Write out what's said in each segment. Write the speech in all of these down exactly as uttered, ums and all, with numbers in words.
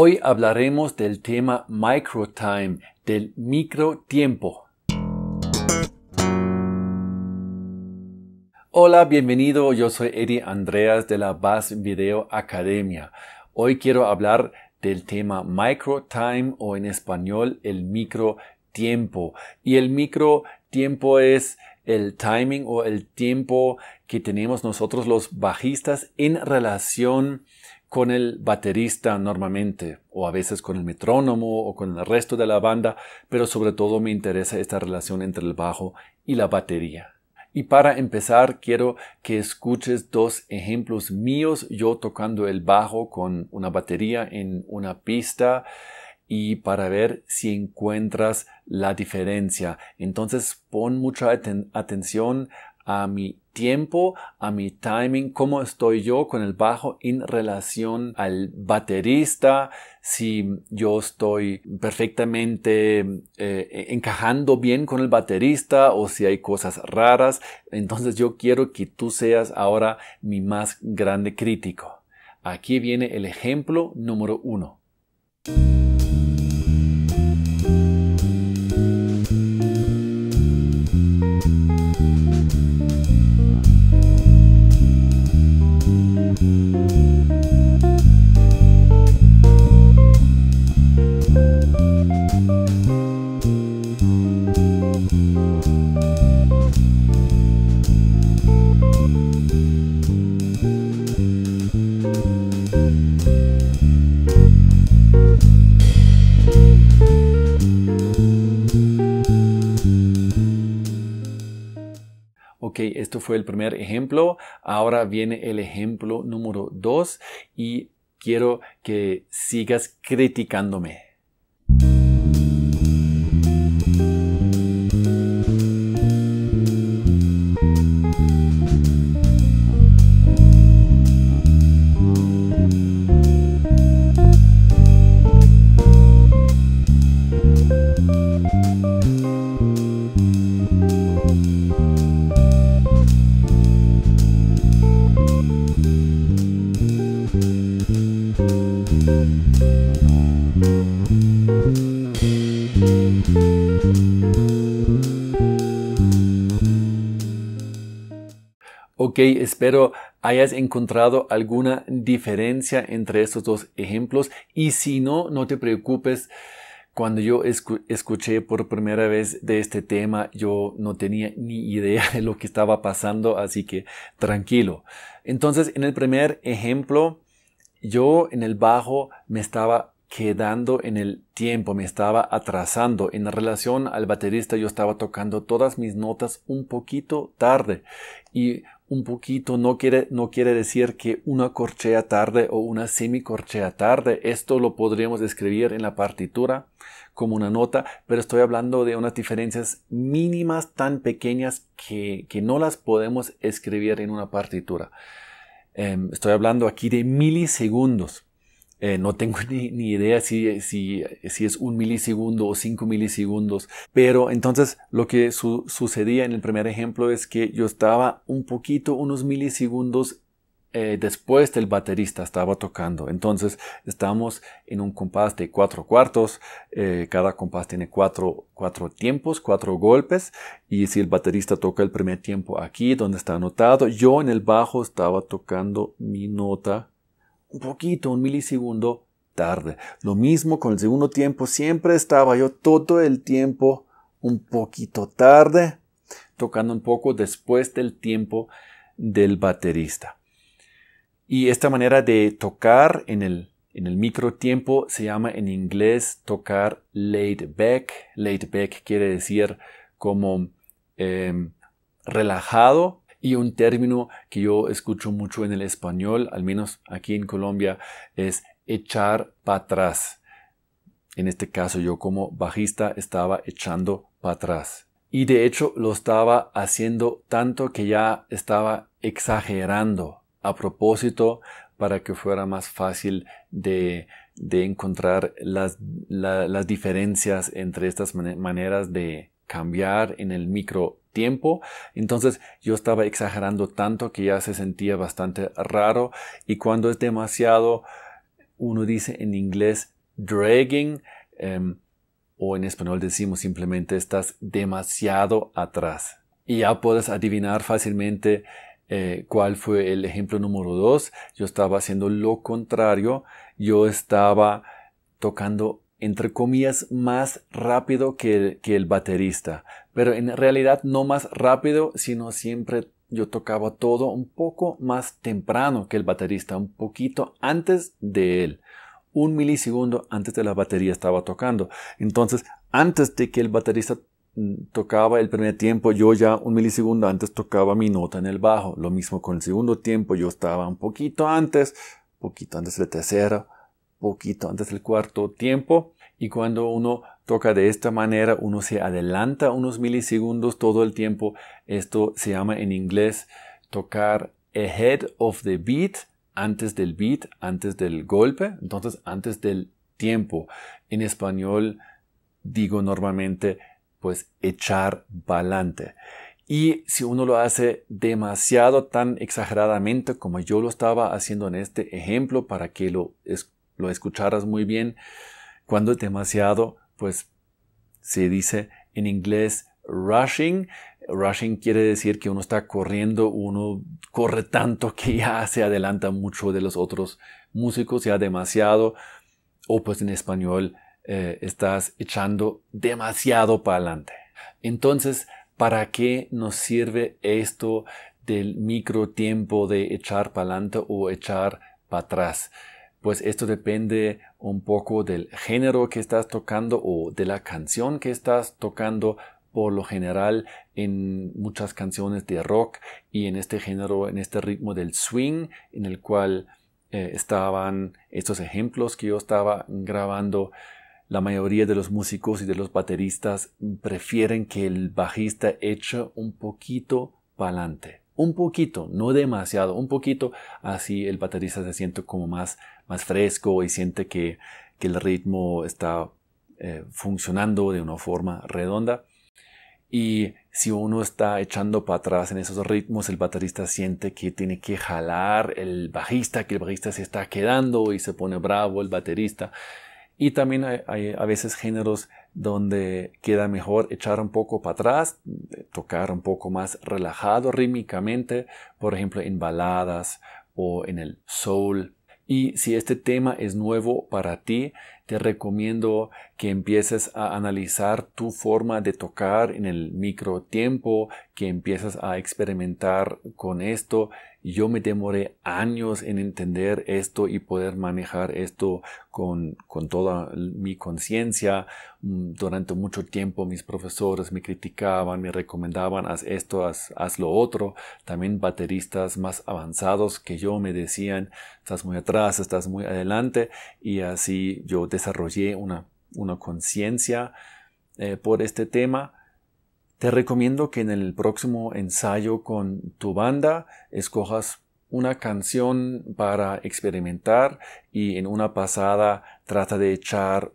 Hoy hablaremos del tema Micro Time, del micro tiempo. Hola, bienvenido. Yo soy Eddie Andreas de la Bass Video Academia. Hoy quiero hablar del tema Micro Time, o en español el micro tiempo. Y el micro tiempo es el timing o el tiempo que tenemos nosotros los bajistas en relación con el baterista normalmente, o a veces con el metrónomo o con el resto de la banda, pero sobre todo me interesa esta relación entre el bajo y la batería. Y para empezar quiero que escuches dos ejemplos míos, yo tocando el bajo con una batería en una pista, y para ver si encuentras la diferencia. Entonces pon mucha aten- atención a mi tiempo, a mi timing, cómo estoy yo con el bajo en relación al baterista, si yo estoy perfectamente eh, encajando bien con el baterista o si hay cosas raras. Entonces yo quiero que tú seas ahora mi más grande crítico. Aquí viene el ejemplo número uno. Okay, esto fue el primer ejemplo. Ahora viene el ejemplo número dos y quiero que sigas criticándome. Ok, espero hayas encontrado alguna diferencia entre estos dos ejemplos, y si no, no te preocupes. Cuando yo escu- escuché por primera vez de este tema, yo no tenía ni idea de lo que estaba pasando, así que tranquilo. Entonces, en el primer ejemplo, yo en el bajo me estaba quedando en el tiempo, me estaba atrasando. En relación al baterista, yo estaba tocando todas mis notas un poquito tarde, y un poquito no quiere, no quiere decir que una corchea tarde o una semicorchea tarde. Esto lo podríamos escribir en la partitura como una nota, pero estoy hablando de unas diferencias mínimas tan pequeñas que, que no las podemos escribir en una partitura. Eh, estoy hablando aquí de milisegundos. Eh, no tengo ni, ni idea si, si, si es un milisegundo o cinco milisegundos. Pero entonces lo que su, sucedía en el primer ejemplo es que yo estaba un poquito, unos milisegundos eh, después del baterista estaba tocando. Entonces estamos en un compás de cuatro cuartos. Eh, cada compás tiene cuatro, cuatro tiempos, cuatro golpes. Y si el baterista toca el primer tiempo aquí, donde está anotado, yo en el bajo estaba tocando mi nota un poquito, un milisegundo tarde. Lo mismo con el segundo tiempo, siempre estaba yo todo el tiempo un poquito tarde, tocando un poco después del tiempo del baterista. Y esta manera de tocar en el, en el micro tiempo se llama en inglés tocar laid back. Laid back quiere decir como eh, relajado. Y un término que yo escucho mucho en el español, al menos aquí en Colombia, es echar para atrás. En este caso yo como bajista estaba echando para atrás. Y de hecho lo estaba haciendo tanto que ya estaba exagerando a propósito para que fuera más fácil de, de encontrar las, la, las diferencias entre estas man- maneras de cambiar en el micro tiempo. Entonces yo estaba exagerando tanto que ya se sentía bastante raro, y cuando es demasiado uno dice en inglés dragging, eh, o en español decimos simplemente estás demasiado atrás. Y ya puedes adivinar fácilmente eh, cuál fue el ejemplo número dos. Yo estaba haciendo lo contrario. Yo estaba tocando, entre comillas, más rápido que el, que el baterista. Pero en realidad no más rápido, sino siempre yo tocaba todo un poco más temprano que el baterista, un poquito antes de él. Un milisegundo antes de la batería estaba tocando. Entonces, antes de que el baterista tocaba el primer tiempo, yo ya un milisegundo antes tocaba mi nota en el bajo. Lo mismo con el segundo tiempo, yo estaba un poquito antes, poquito antes del tercero, poquito antes del cuarto tiempo. Y cuando uno toca de esta manera, uno se adelanta unos milisegundos todo el tiempo. Esto se llama en inglés tocar ahead of the beat, antes del beat, antes del golpe, entonces antes del tiempo. En español digo normalmente pues echar balante. Y si uno lo hace demasiado, tan exageradamente como yo lo estaba haciendo en este ejemplo, para que lo, es, lo escucharas muy bien, cuando es demasiado, pues se dice en inglés rushing. Rushing quiere decir que uno está corriendo, uno corre tanto que ya se adelanta mucho de los otros músicos, ya demasiado. O pues en español eh, estás echando demasiado para adelante. Entonces, ¿para qué nos sirve esto del micro tiempo de echar para adelante o echar para atrás? Pues esto depende un poco del género que estás tocando o de la canción que estás tocando. Por lo general, en muchas canciones de rock y en este género, en este ritmo del swing, en el cual eh, estaban estos ejemplos que yo estaba grabando, la mayoría de los músicos y de los bateristas prefieren que el bajista eche un poquito para adelante. Un poquito, no demasiado, un poquito. Así el baterista se siente como más, más fresco y siente que, que el ritmo está eh, funcionando de una forma redonda. Y si uno está echando para atrás en esos ritmos, el baterista siente que tiene que jalar el bajista, que el bajista se está quedando y se pone bravo el baterista. Y también hay, hay a veces géneros donde queda mejor echar un poco para atrás, tocar un poco más relajado rítmicamente, por ejemplo en baladas o en el soul. Y si este tema es nuevo para ti, te recomiendo que empieces a analizar tu forma de tocar en el micro tiempo, que empieces a experimentar con esto. Yo me demoré años en entender esto y poder manejar esto con, con toda mi conciencia. Durante mucho tiempo mis profesores me criticaban, me recomendaban haz esto, haz, haz lo otro. También bateristas más avanzados que yo me decían estás muy atrás, estás muy adelante, y así yo desarrollé una, una conciencia eh, por este tema. Te recomiendo que en el próximo ensayo con tu banda escojas una canción para experimentar y en una pasada trata de echar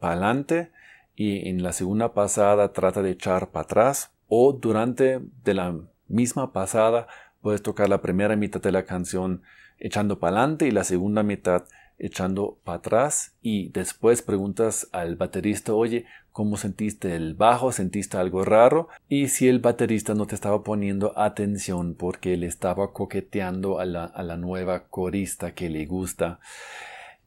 para adelante y en la segunda pasada trata de echar para atrás, o durante de la misma pasada puedes tocar la primera mitad de la canción echando para adelante y la segunda mitad echando para atrás, y después preguntas al baterista, oye, ¿cómo sentiste el bajo? ¿Sentiste algo raro? Y si el baterista no te estaba poniendo atención porque le estaba coqueteando a la, a la nueva corista que le gusta,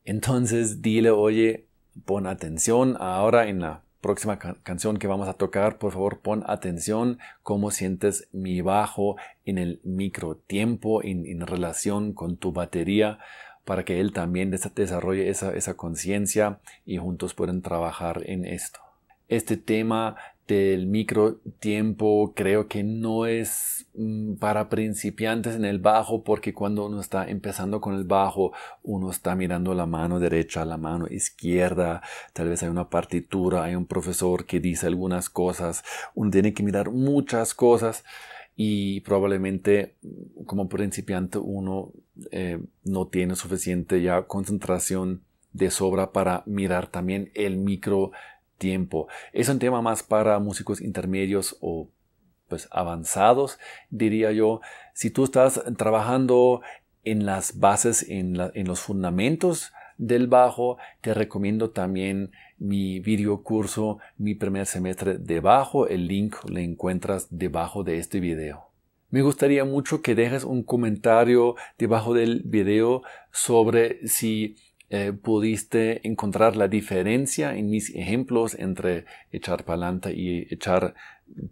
entonces dile, oye, pon atención ahora en la próxima can- canción que vamos a tocar, por favor pon atención cómo sientes mi bajo en el micro tiempo en, en relación con tu batería, para que él también desarrolle esa, esa conciencia y juntos pueden trabajar en esto. Este tema del micro tiempo creo que no es para principiantes en el bajo, porque cuando uno está empezando con el bajo, uno está mirando la mano derecha, la mano izquierda, tal vez hay una partitura, hay un profesor que dice algunas cosas, uno tiene que mirar muchas cosas. Y probablemente como principiante uno eh, no tiene suficiente ya concentración de sobra para mirar también el micro tiempo. Es un tema más para músicos intermedios o pues avanzados, diría yo. Si tú estás trabajando en las bases, en, la, en los fundamentos del bajo. Te recomiendo también mi video curso, mi primer semestre de bajo. El link lo encuentras debajo de este video. Me gustaría mucho que dejes un comentario debajo del video sobre si eh, pudiste encontrar la diferencia en mis ejemplos entre echar para adelante y echar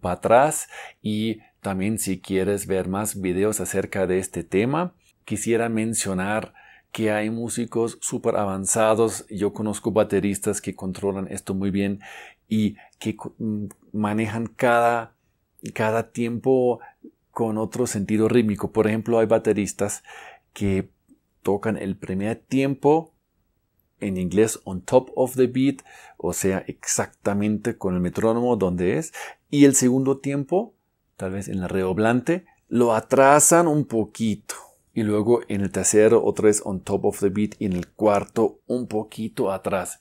para atrás. Y también si quieres ver más videos acerca de este tema. Quisiera mencionar que hay músicos súper avanzados. Yo conozco bateristas que controlan esto muy bien y que manejan cada, cada tiempo con otro sentido rítmico. Por ejemplo, hay bateristas que tocan el primer tiempo, en inglés on top of the beat, o sea, exactamente con el metrónomo donde es, y el segundo tiempo, tal vez en el redoblante, lo atrasan un poquito. Y luego en el tercero otra vez on top of the beat y en el cuarto un poquito atrás.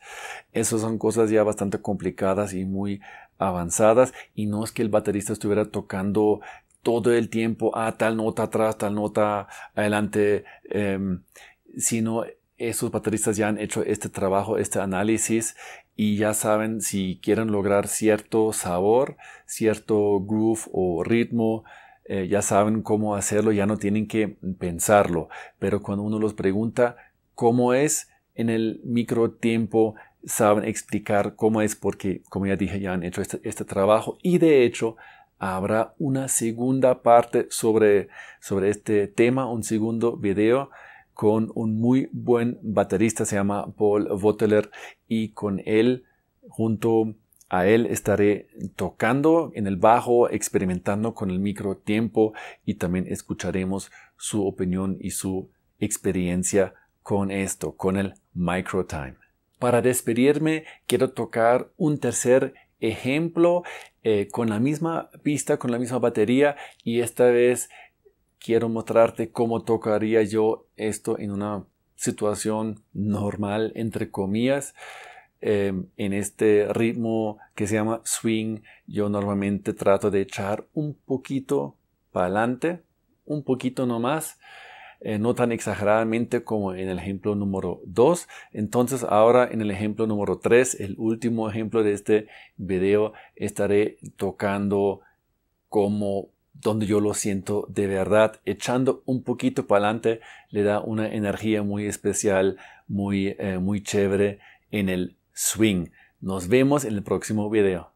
Esas son cosas ya bastante complicadas y muy avanzadas, y no es que el baterista estuviera tocando todo el tiempo a ah, tal nota atrás, tal nota adelante, eh, sino esos bateristas ya han hecho este trabajo, este análisis, y ya saben si quieren lograr cierto sabor, cierto groove o ritmo. Eh, ya saben cómo hacerlo, ya no tienen que pensarlo. Pero cuando uno los pregunta cómo es en el micro tiempo, saben explicar cómo es porque, como ya dije, ya han hecho este, este trabajo. Y de hecho habrá una segunda parte sobre, sobre este tema, un segundo video con un muy buen baterista, se llama Paul Voteler, y con él, junto a él, estaré tocando en el bajo, experimentando con el micro tiempo, y también escucharemos su opinión y su experiencia con esto, con el Micro Time. Para despedirme, quiero tocar un tercer ejemplo eh, con la misma pista, con la misma batería, y esta vez quiero mostrarte cómo tocaría yo esto en una situación normal, entre comillas. Eh, en este ritmo que se llama swing, yo normalmente trato de echar un poquito para adelante, un poquito nomás, eh, no tan exageradamente como en el ejemplo número dos. Entonces ahora en el ejemplo número tres, el último ejemplo de este video, estaré tocando como donde yo lo siento de verdad, echando un poquito para adelante. Le da una energía muy especial, muy, eh, muy chévere en el swing. Nos vemos en el próximo video.